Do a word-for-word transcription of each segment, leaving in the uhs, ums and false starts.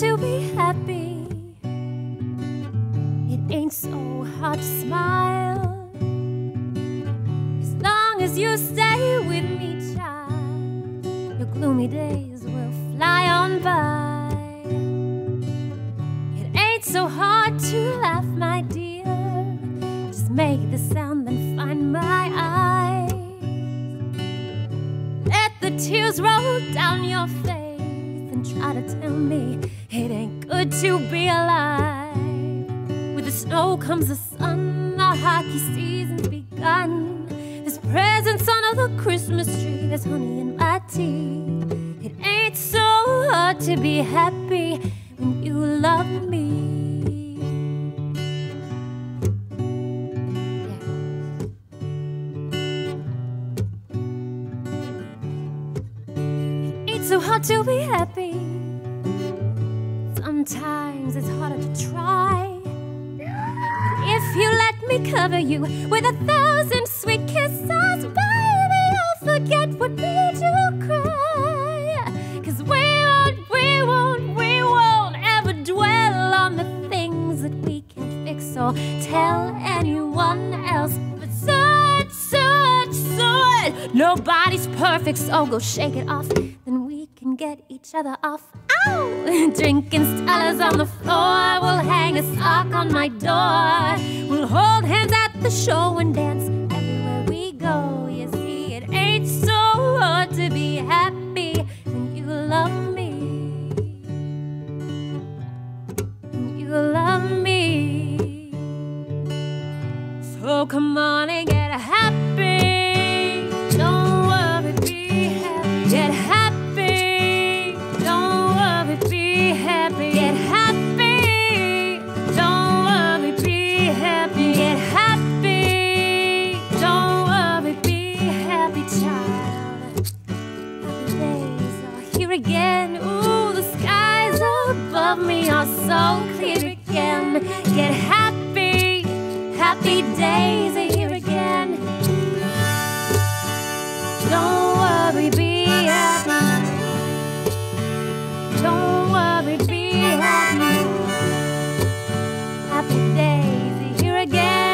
hard to be happy. It ain't so hard to smile. As long as you stay with me, child, your gloomy days will fly on by. It ain't so hard to laugh, my dear. Just make the sound, then find my eyes. Let the tears roll down your face. Try to tell me it ain't good to be alive. With the snow comes the sun, our hockey season's begun. There's presents under the Christmas tree, there's honey in my tea. It ain't so hard to be happy when you love me. So hard to be happy. Sometimes it's harder to try. But if you let me cover you with a thousand sweet kisses, baby, I'll forget what made you cry. 'Cause we won't, we won't, we won't ever dwell on the things that we can't fix or tell anyone else. But soon, soon, soon, nobody's perfect, so go shake it off. Get each other off. Ow! Drinking Stella's on the floor. We'll hang a sock on my door. We'll hold hands at the show and dance everywhere we go. You see, it ain't so hard to be happy when you love me. When you love me. So come on and get happy. Don't worry, be happy. Get happy. Again, ooh, the skies above me are so clear again. Get happy, happy days are here again. Don't worry, be happy. Don't worry, be happy. Happy days are here again.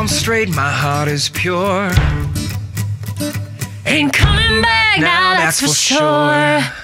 I'm straight, my heart is pure. Ain't coming back now, that's for sure.